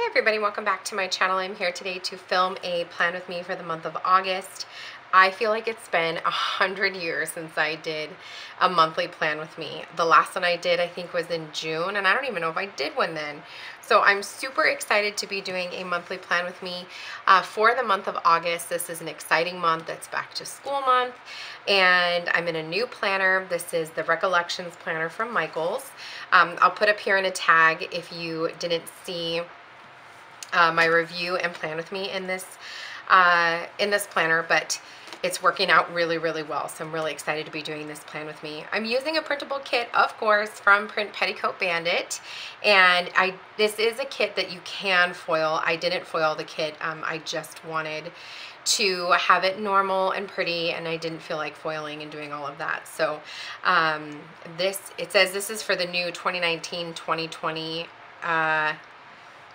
Hey everybody, welcome back to my channel. I'm here today to film a plan with me for the month of August. I feel like it's been 100 years since I did a monthly plan with me. The last one I did, I think, was in June, and I don't even know if I did one then. So I'm super excited to be doing a monthly plan with me for the month of August. This is an exciting month. That's back to school month, and I'm in a new planner. This is the Recollections planner from Michaels. I'll put up here in a tag if you didn't see my review and plan with me in this planner, but it's working out really, really well. So I'm really excited to be doing this plan with me. I'm using a printable kit, of course, from Print Petticoat Bandit. And this is a kit that you can foil. I didn't foil the kit. I just wanted to have it normal and pretty, and I didn't feel like foiling and doing all of that. So it says this is for the new 2019-2020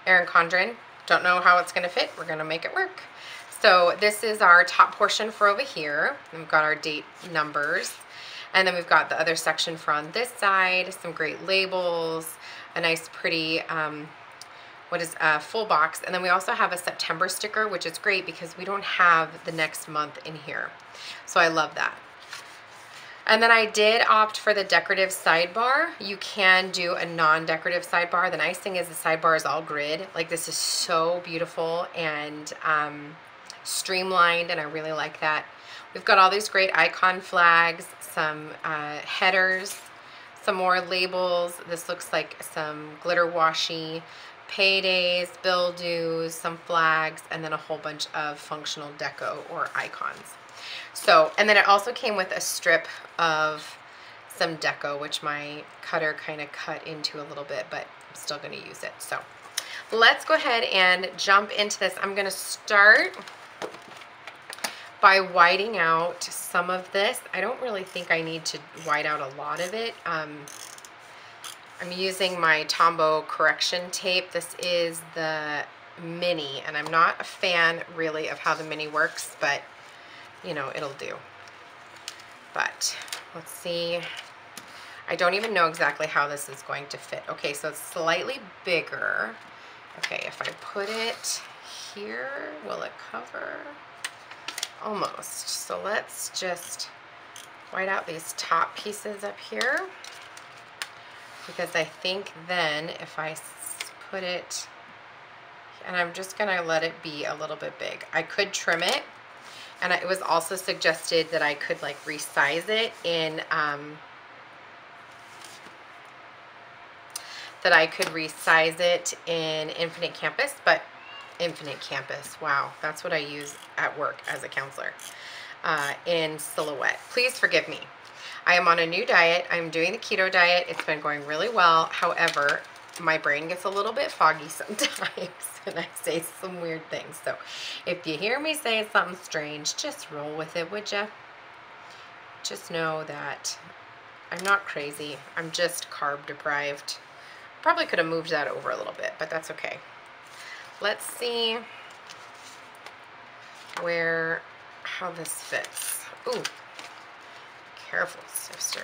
Erin Condren. Don't know how it's gonna fit. We're gonna make it work. So this is our top portion for over here. We've got our date numbers, and then we've got the other section for on this side, some great labels, a nice pretty, full box. And then we also have a September sticker, which is great because we don't have the next month in here. So I love that. And then I did opt for the decorative sidebar. You can do a non-decorative sidebar. The nice thing is the sidebar is all grid. Like, this is so beautiful and streamlined, and I really like that. We've got all these great icon flags, some headers, some more labels. This looks like some glitter washi, paydays, bill dues, some flags, and then a whole bunch of functional deco or icons. So, and then it also came with a strip of some deco, which my cutter kind of cut into a little bit, but I'm still going to use it. So let's go ahead and jump into this. I'm going to start by whiting out some of this. I don't really think I need to white out a lot of it. I'm using my Tombow correction tape. This is the mini, and I'm not a fan really of how the mini works, but you know, it'll do. But let's see. I don't even know exactly how this is going to fit. Okay, so it's slightly bigger. Okay, if I put it here, will it cover? Almost. So let's just white out these top pieces up here, because I think then if I put it, and I'm just gonna let it be a little bit big. I could trim it. And it was also suggested that I could, like, resize it in, Infinite Canvas, but Infinite Canvas, wow, that's what I use at work as a counselor, in Silhouette. Please forgive me. I am on a new diet. I'm doing the keto diet. It's been going really well. However, my brain gets a little bit foggy sometimes and I say some weird things. So if you hear me say something strange, just roll with it, would ya? Just know that I'm not crazy. I'm just carb deprived. Probably could have moved that over a little bit, but that's okay. Let's see how this fits. Ooh, careful, sister.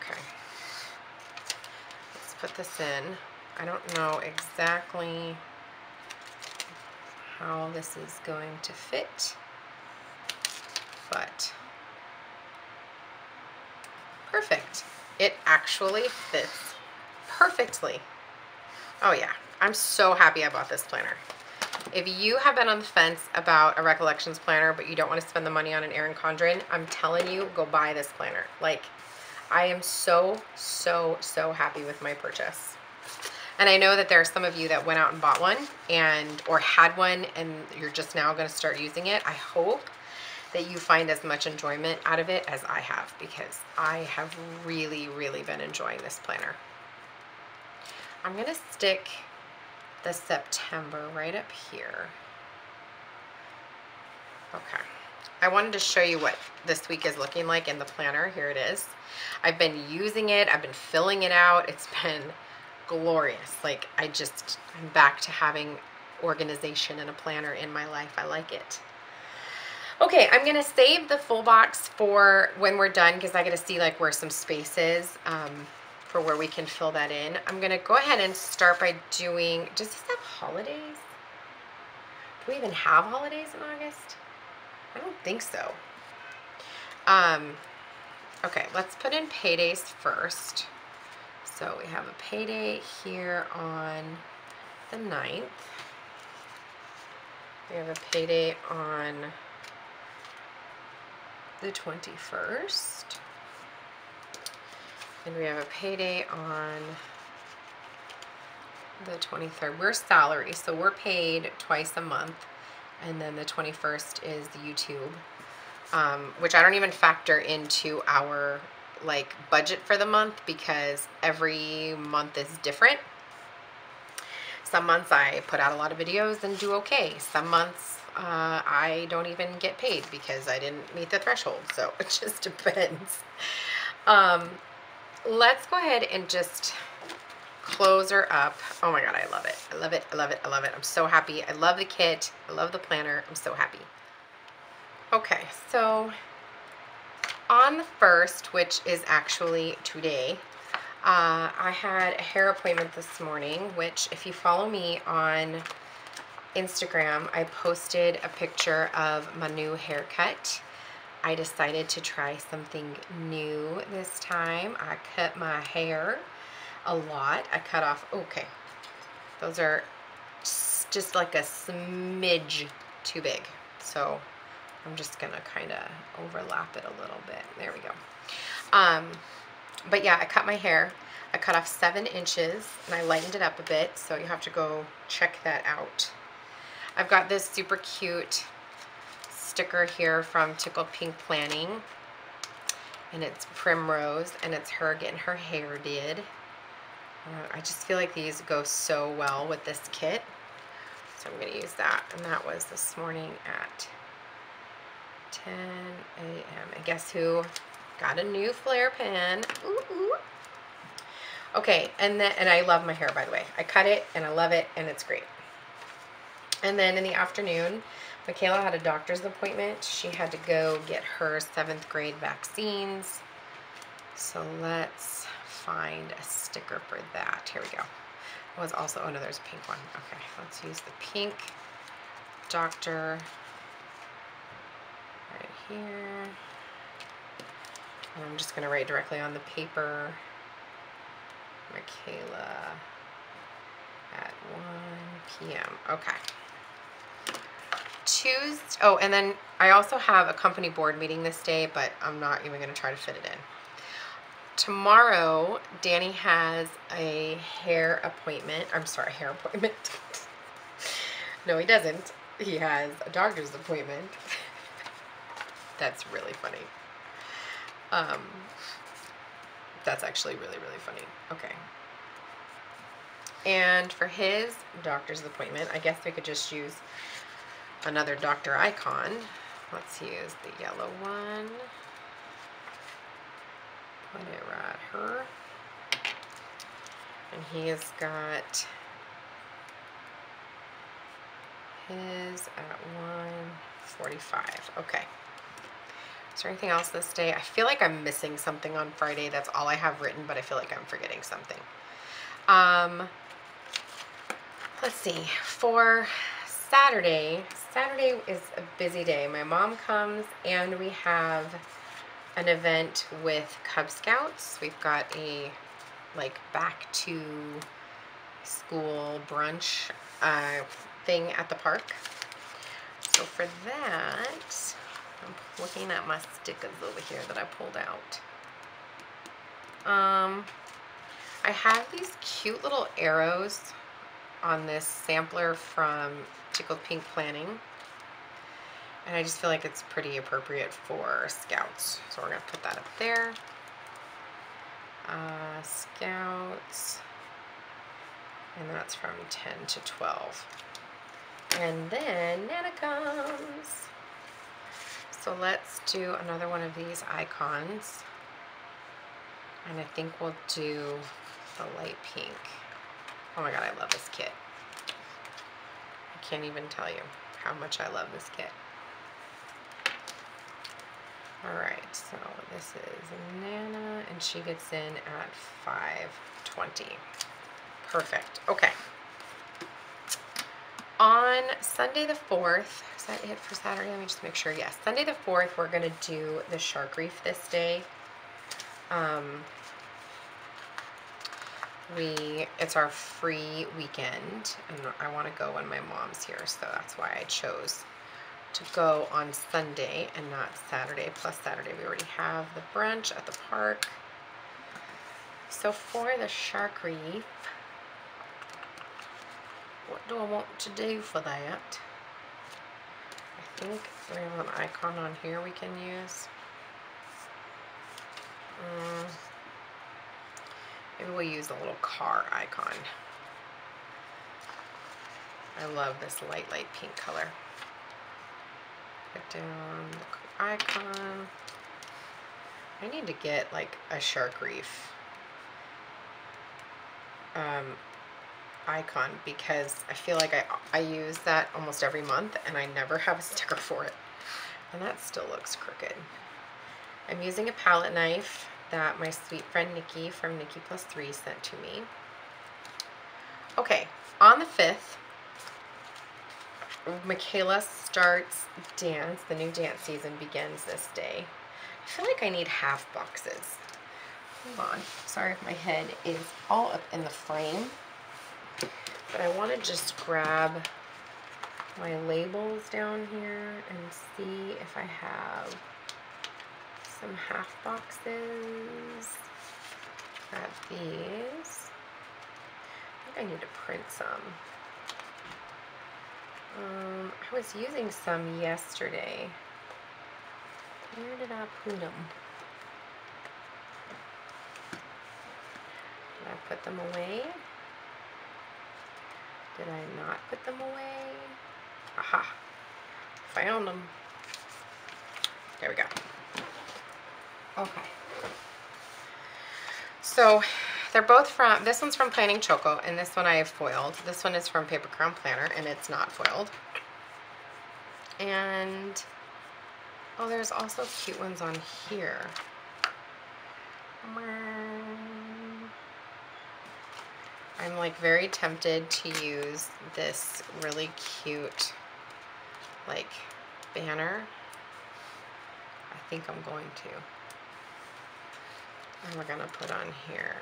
Okay. Put this in. I don't know exactly how this is going to fit, but perfect. It actually fits perfectly. Oh yeah, I'm so happy I bought this planner. If you have been on the fence about a Recollections planner but you don't want to spend the money on an Erin Condren, I'm telling you, go buy this planner. Like, I am so, so, so happy with my purchase. And I know that there are some of you that went out and bought one or had one, and you're just now going to start using it. I hope that you find as much enjoyment out of it as I have, because I have really, really been enjoying this planner. I'm going to stick the September right up here. Okay. I wanted to show you what this week is looking like in the planner. Here it is. I've been using it. I've been filling it out. It's been glorious. Like, I'm back to having organization and a planner in my life. I like it. Okay, I'm going to save the full box for when we're done, because I got to see, like, where some space is for where we can fill that in. I'm gonna go ahead and start by doing, does this have holidays? Do we even have holidays in August? I don't think so. Okay, let's put in paydays first. So we have a payday here on the 9th. We have a payday on the 21st. And we have a payday on the 23rd. We're salary, so we're paid twice a month. And then the 21st is YouTube, which I don't even factor into our like budget for the month because every month is different. Some months I put out a lot of videos and do okay. Some months I don't even get paid because I didn't meet the threshold. So it just depends. Let's go ahead and just close her up. Oh my God, I love it. I love it. I love it. I love it. I'm so happy. I love the kit. I love the planner. I'm so happy. Okay, so on the 1st, which is actually today, I had a hair appointment this morning, which if you follow me on Instagram, I posted a picture of my new haircut. I decided to try something new this time. I cut my hair a lot. I cut off, okay, those are just like a smidge too big. So I'm just gonna kind of overlap it a little bit. There we go. But yeah, I cut my hair. I cut off 7 inches and I lightened it up a bit, so you have to go check that out. I've got this super cute sticker here from Tickled Pink Planning, and it's Primrose, and it's her getting her hair did. I just feel like these go so well with this kit, so I'm gonna use that. And that was this morning at 10 a.m. And guess who got a new flare pen? Ooh, ooh. Okay, and I love my hair, by the way. I cut it and I love it and it's great. And then in the afternoon, Michaela had a doctor's appointment. She had to go get her 7th grade vaccines. So let's find a sticker for that. Here we go. It was also, oh no, there's a pink one. Okay, let's use the pink doctor right here. And I'm just gonna write directly on the paper, Michaela at 1 p.m. Okay. Tuesday, oh, and then I also have a company board meeting this day, but I'm not even gonna try to fit it in. Tomorrow, Danny has a hair appointment. I'm sorry, hair appointment. No, he doesn't. He has a doctor's appointment. That's really funny. That's actually really, really funny. Okay. And for his doctor's appointment, I guess we could just use another doctor icon. Let's use the yellow one. Put it right here. And he has got his at 1:45. Okay. Is there anything else this day? I feel like I'm missing something on Friday. That's all I have written, but I feel like I'm forgetting something. Let's see. For Saturday, Saturday is a busy day. My mom comes and we have an event with Cub Scouts. We've got a like back to school brunch thing at the park. So for that, I'm looking at my stickers over here that I pulled out. I have these cute little arrows on this sampler from Tickled Pink Planning, and I just feel like it's pretty appropriate for Scouts, so we're gonna put that up there. Scouts, and that's from 10 to 12. And then Nana comes. So let's do another one of these icons, and I think we'll do the light pink. Oh my God, I love this kit. I can't even tell you how much I love this kit. All right, So this is Nana, and she gets in at 5:20. Perfect. Okay. On Sunday the 4th, is that it for Saturday? Let me just make sure. Yes, Sunday the 4th, we're going to do the shark reef this day. It's our free weekend, and I want to go when my mom's here, so that's why I chose to go on Sunday and not Saturday. Plus Saturday, we already have the brunch at the park. So for the shark reef, what do I want to do for that? I think we have an icon on here we can use. Maybe we'll use a little car icon. I love this light pink color. Put down the icon. I need to get like a shark reef icon, because I feel like I use that almost every month and I never have a sticker for it. And that still looks crooked. I'm using a palette knife that my sweet friend Nikki from Nikki Plus Three sent to me. Okay, on the 5th, Michaela starts dance. The new dance season begins this day. I feel like I need half boxes. Hold on. Sorry if my head is all up in the frame. But I want to just grab my labels down here and see if I have some half boxes. Grab these. I think I need to print some. I was using some yesterday. Where did I put them? Did I put them away? Did I not put them away? Aha! Found them. There we go. Okay. So they're both from, this one's from Planning Choco, and this one I have foiled. This one is from Paper Crown Planner, and it's not foiled. And, oh, there's also cute ones on here. I'm like very tempted to use this really cute, like, banner. I think I'm going to. And we're going to put on here,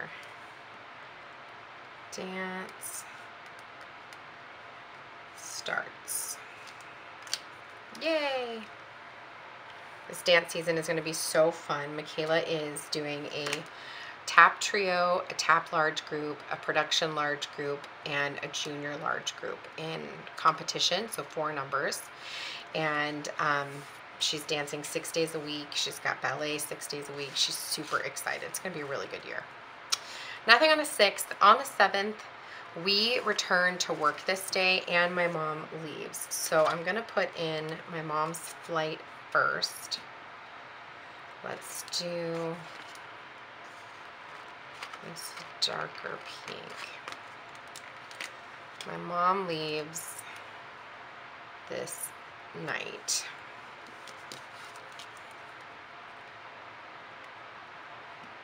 dance starts. Yay! This dance season is going to be so fun. Michaela is doing a tap trio, a tap large group, a production large group, and a junior large group in competition, so 4 numbers. And she's dancing 6 days a week. She's got ballet 6 days a week. She's super excited. It's going to be a really good year. Nothing on the 6th. On the 7th, we return to work this day, and my mom leaves. So I'm going to put in my mom's flight first. Let's do this darker pink. My mom leaves this night.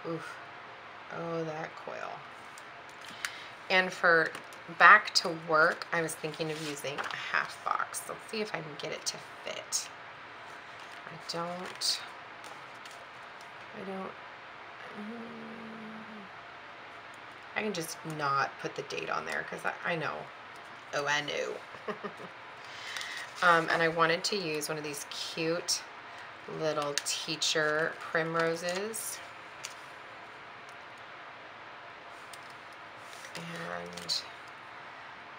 Oof. Oh, that coil. And for back to work, I was thinking of using a half box. Let's see if I can get it to fit. I can just not put the date on there because I know. Oh, I knew. And I wanted to use one of these cute little teacher primroses. And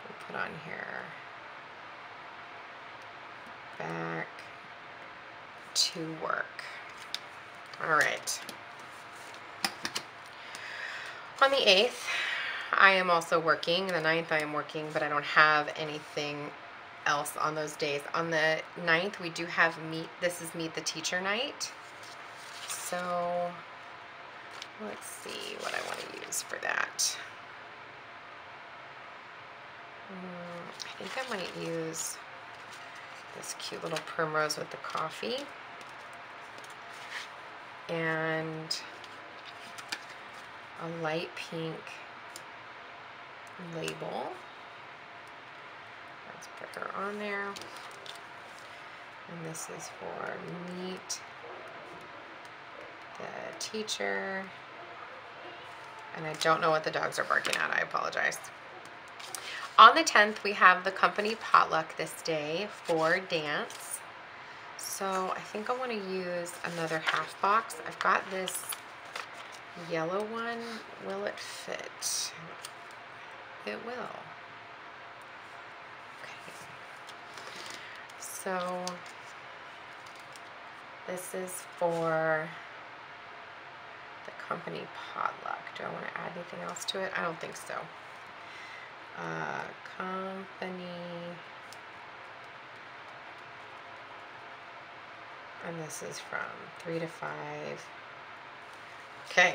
we'll put on here, back to work. All right. On the 8th, I am also working. The 9th, I am working, but I don't have anything else on those days. On the 9th, we do have meet. This is Meet the Teacher Night. So let's see what I want to use for that. I think I might use this cute little primrose with the coffee. and a light pink label. Let's put her on there. And this is for Meet the Teacher. And I don't know what the dogs are barking at. I apologize. On the 10th, we have the company potluck this day for dance. So I think I want to use another half box. I've got this yellow one. Will it fit? It will. Okay. So this is for the company potluck. Do I want to add anything else to it? I don't think so. Company, and this is from 3 to 5. Okay,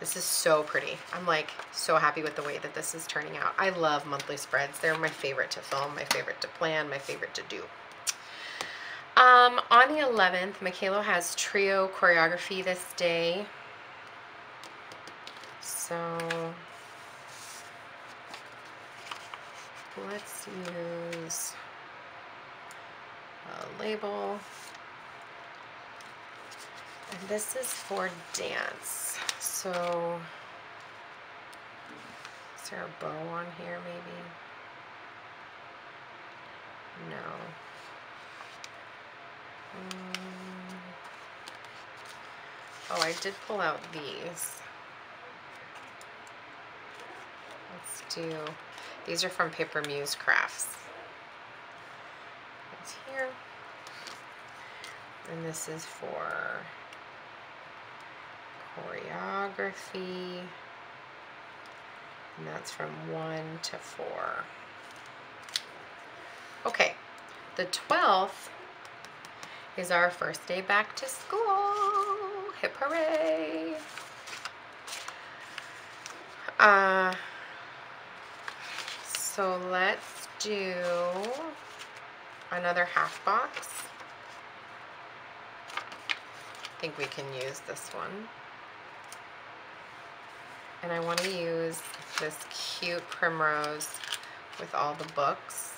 this is so pretty. I'm like so happy with the way that this is turning out. I love monthly spreads. They're my favorite to film, my favorite to plan, my favorite to do. On the 11th, Michaela has trio choreography this day, so let's use a label, and this is for dance. So is there a bow on here maybe? No. Oh, I did pull out these. Let's do, these are from Paper Muse Crafts. It's here. And this is for choreography. And that's from 1 to 4. Okay. The 12th is our first day back to school. Hip hooray. So let's do another half box. I think we can use this one. And I want to use this cute Primrose with all the books.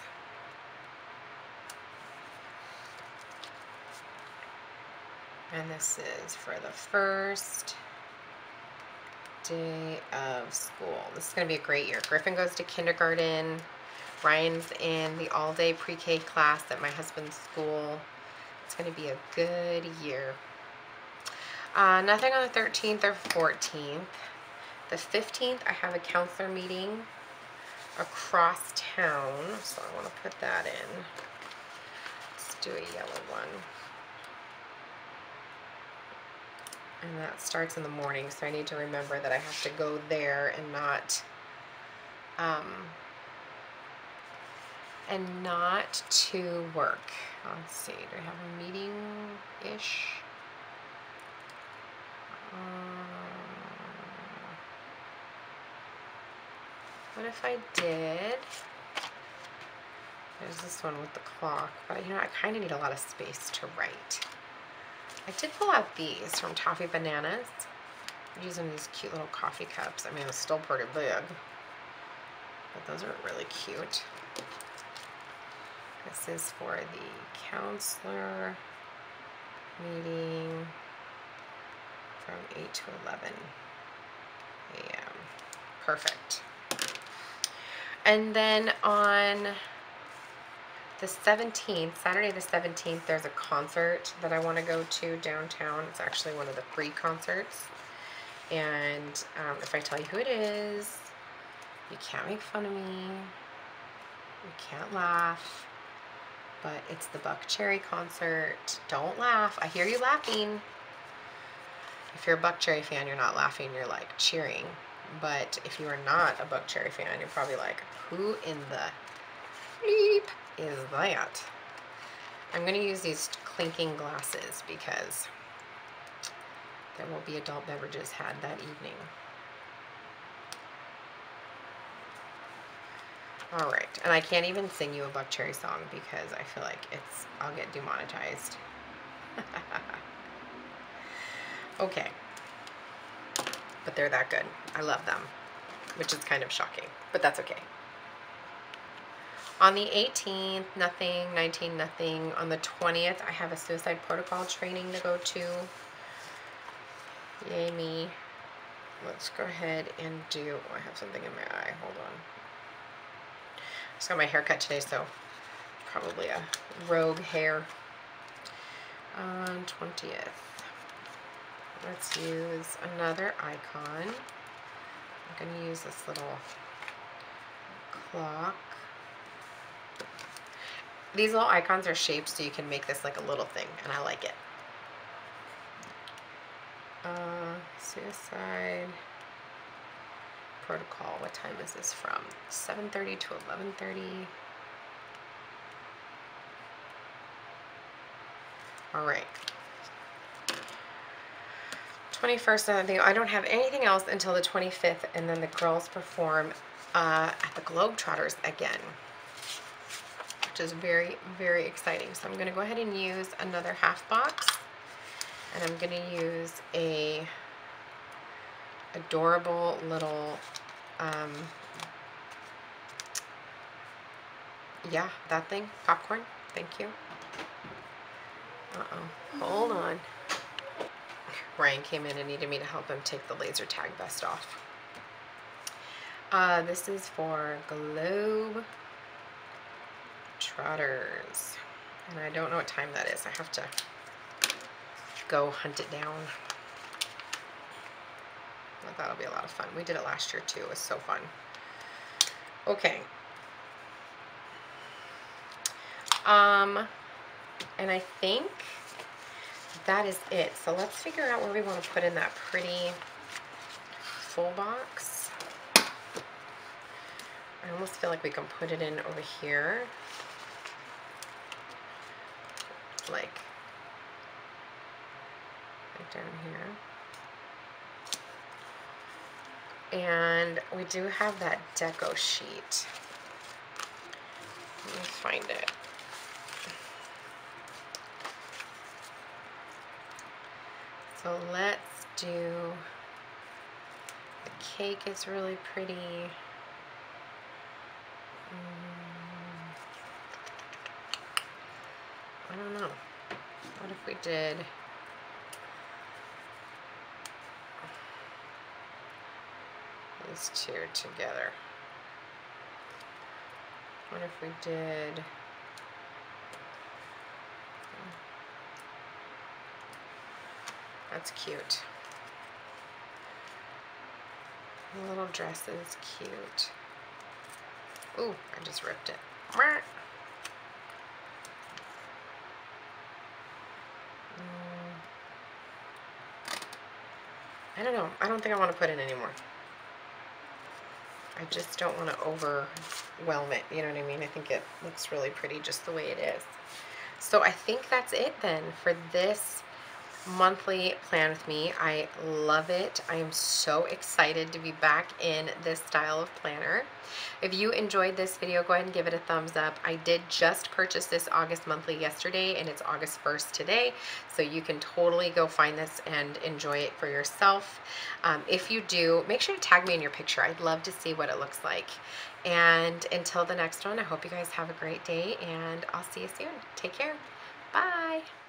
And this is for the first day of school. This is going to be a great year. Griffin goes to kindergarten. Ryan's in the all-day pre-K class at my husband's school. It's going to be a good year. Nothing on the 13th or 14th. The 15th, I have a counselor meeting across town, so I want to put that in. Let's do a yellow one. And that starts in the morning, so I need to remember that I have to go there and not to work. Let's see, do we have a meeting-ish? What if I did? There's this one with the clock, but you know, I kind of need a lot of space to write. I did pull out these from Toffee Bananas. I'm using these cute little coffee cups. I mean, it's still pretty big, but those are really cute. This is for the counselor meeting from 8 to 11 a.m. Perfect. And then on the 17th, Saturday the 17th, there's a concert that I want to go to downtown. It's actually one of the free concerts. And if I tell you who it is, you can't make fun of me. You can't laugh. But it's the Buckcherry concert. Don't laugh. I hear you laughing. If you're a Buckcherry fan, you're not laughing. You're like cheering. But if you are not a Buckcherry fan, you're probably like, who in the bleep is that? I'm going to use these clinking glasses because there will be adult beverages had that evening. All right, and I can't even sing you a Buckcherry song because I feel like I'll get demonetized. okay. But they're that good. I love them, which is kind of shocking, but that's okay. On the 18th, nothing. 19, nothing. On the 20th, I have a suicide protocol training to go to. Yay me. Let's go ahead and do, oh, I have something in my eye, hold on. I just got my hair cut today, so probably a rogue hair. On 20th, let's use another icon. I'm gonna use this little clock. These little icons are shaped so you can make this like a little thing, and I like it. Suicide protocol. What time is this from? 7:30 to 11:30. All right. 21st, I don't have anything else until the 25th, and then the girls perform at the Globetrotters again, which is very, very exciting. So I'm going to go ahead and use another half box, and I'm going to use a adorable little, yeah, that thing, popcorn, thank you. Uh-oh, hold on. Ryan came in and needed me to help him take the laser tag vest off. This is for Globe Trotters, and I don't know what time that is. I have to go hunt it down. Well, that'll be a lot of fun. We did it last year too. It was so fun. Okay. And I think that is it. So let's figure out where we want to put in that pretty full box. I almost feel like we can put it in over here. Like down here. And we do have that deco sheet. Let me find it. So let's do, the cake is really pretty. I don't know. What if we did? These two together. What if we did? That's cute. The little dress is cute. Ooh, I just ripped it. I don't know. I don't think I want to put it anymore. I just don't want to overwhelm it, you know what I mean? I think it looks really pretty just the way it is. So I think that's it then for this monthly plan with me. I love it. I am so excited to be back in this style of planner. If you enjoyed this video, go ahead and give it a thumbs up. I did just purchase this August monthly yesterday, and it's August 1st today, so you can totally go find this and enjoy it for yourself. If you do, make sure to tag me in your picture. I'd love to see what it looks like. And until the next one, I hope you guys have a great day, and I'll see you soon. Take care. Bye.